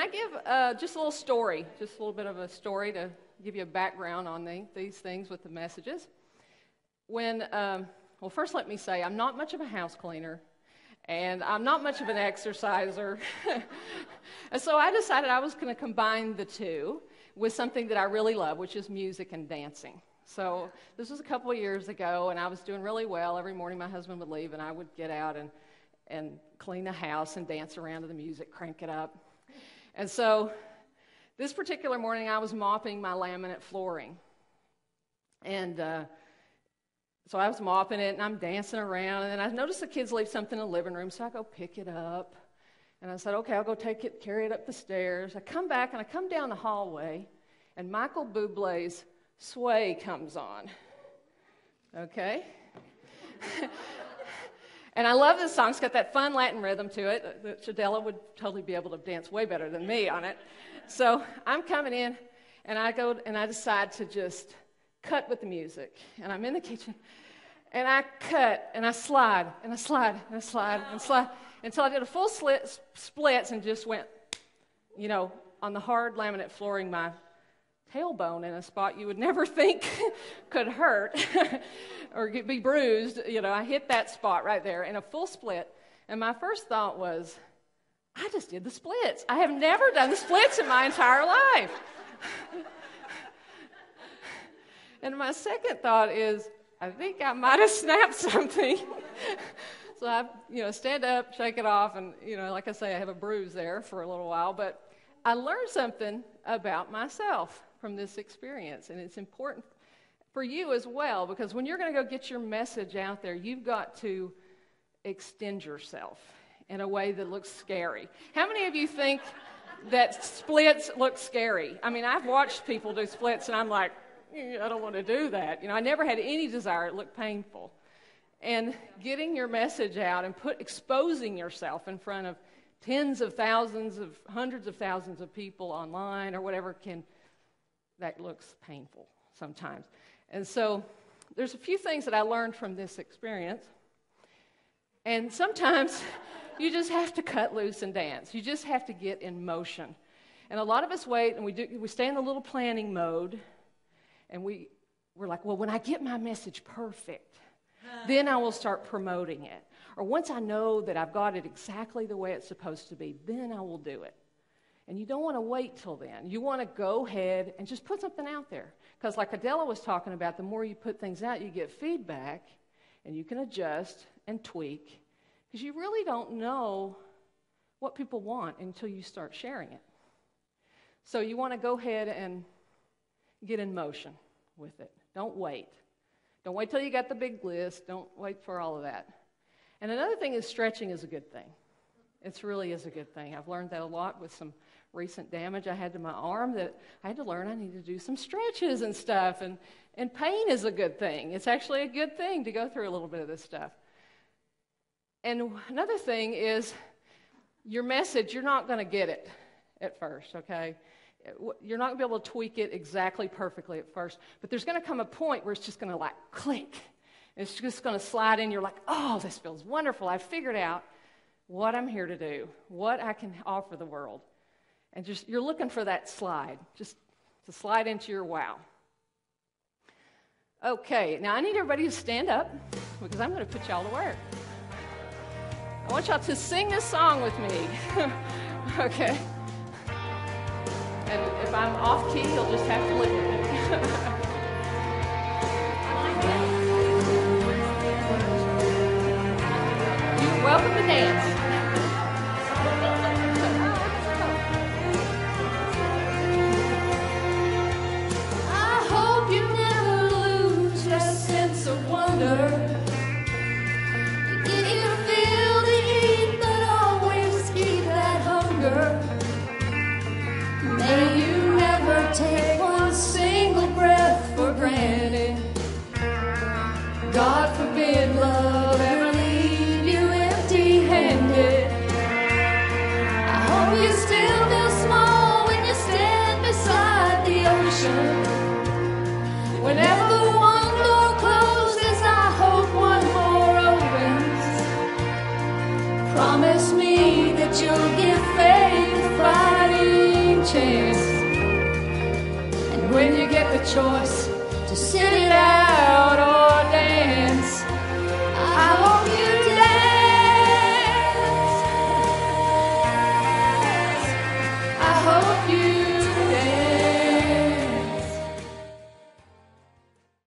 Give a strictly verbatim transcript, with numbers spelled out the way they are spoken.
I give uh, just a little story, just a little bit of a story to give you a background on the, these things with the messages. When, um, well, first let me say, I'm not much of a house cleaner, and I'm not much of an exerciser. And so I decided I was going to combine the two with something that I really love, which is music and dancing. So this was a couple of years ago, and I was doing really well. Every morning my husband would leave, and I would get out and, and clean the house and dance around to the music, crank it up. And so this particular morning I was mopping my laminate flooring. And uh, so I was mopping it, and I'm dancing around, and I noticed the kids leave something in the living room, so I go pick it up. And I said, okay, I'll go take it, carry it up the stairs. I come back, and I come down the hallway, and Michael Bublé's Sway comes on, okay? And I love this song. It's got that fun Latin rhythm to it. Shadella would totally be able to dance way better than me on it. So I'm coming in, and I go, and I decide to just cut with the music. And I'm in the kitchen, and I cut, and I slide, and I slide, and I slide, and slide, until I did a full slit, splits and just went, you know, on the hard laminate flooring, my tailbone in a spot you would never think could hurt or get, be bruised. You know, I hit that spot right there in a full split, and my first thought was, I just did the splits. I have never done the splits in my entire life. And my second thought is, I think I might have snapped something. So I, you know, stand up, shake it off, and, you know, like I say, I have a bruise there for a little while, but I learned something about myself from this experience, and it's important for you as well, because when you're going to go get your message out there, you've got to extend yourself in a way that looks scary. How many of you think that splits look scary? I mean, I've watched people do splits, and I'm like, I don't want to do that. You know, I never had any desire. It looked painful. And getting your message out and put exposing yourself in front of tens of thousands of, hundreds of thousands of people online or whatever, can, that looks painful sometimes. And so there's a few things that I learned from this experience. And sometimes you just have to cut loose and dance. You just have to get in motion. And a lot of us wait, and we, do, we stay in the little planning mode, and we, we're like, well, when I get my message perfect, then I will start promoting it. Or once I know that I've got it exactly the way it's supposed to be, then I will do it. And you don't want to wait till then. You want to go ahead and just put something out there. Because like Adela was talking about, the more you put things out, you get feedback, and you can adjust and tweak. Because you really don't know what people want until you start sharing it. So you want to go ahead and get in motion with it. Don't wait. Don't wait till you got the big list. Don't wait for all of that. And another thing is, stretching is a good thing. It really is a good thing. I've learned that a lot with some recent damage I had to my arm, that I had to learn I need to do some stretches and stuff. And, and pain is a good thing. It's actually a good thing to go through a little bit of this stuff. And another thing is, your message, you're not going to get it at first, okay? You're not going to be able to tweak it exactly perfectly at first, but there's going to come a point where it's just going to like click. It's just going to slide in. You're like, oh, this feels wonderful. I figured out what I'm here to do, what I can offer the world. And just, you're looking for that slide, just to slide into your wow. Okay, now I need everybody to stand up, because I'm going to put y'all to work. I want y'all to sing this song with me. Okay. And if I'm off key, you'll just have to live with it. Welcome to dance. I hope you never lose your sense of wonder. You get you to feel the heat, but always keep that hunger. May you never take one single breath for granted. God forbid love ever leave you empty-handed. chance. And when you get the choice to sit